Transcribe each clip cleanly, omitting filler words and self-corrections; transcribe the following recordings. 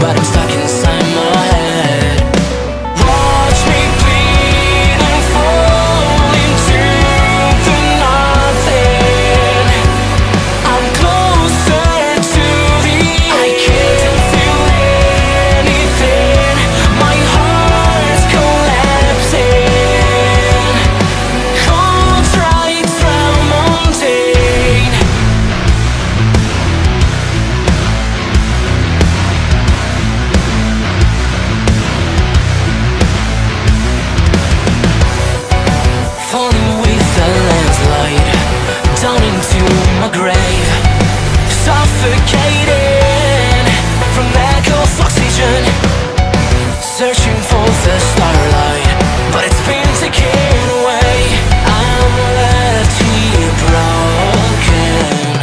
but I'm stuck inside my head. Watch me bleed and fall into the nothing. I'm closer to the end. I can't feel anything. My heart's collapsing. Cold right from mountain. Down into my grave, suffocating from lack of oxygen, searching for the starlight, but it's been taken away. I'm left here broken.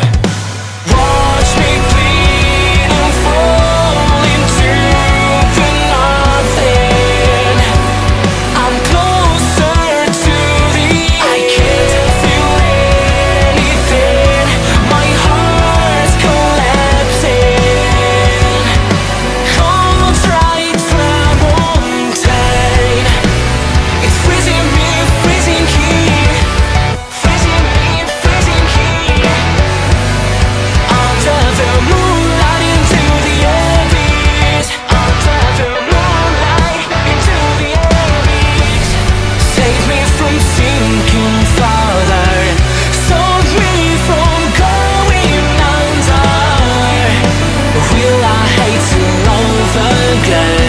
Watch me bleed and fall into the nothing. I'm closer to the end. I can't feel anything. My heart's collapsing. Cold right from mountain. It's freezing me, freezing here. Freezing me, freezing here. Under the moonlight into the abyss. Under the moonlight into the abyss. Save me from sinking farther. Save me from going under. Will I hate to love again?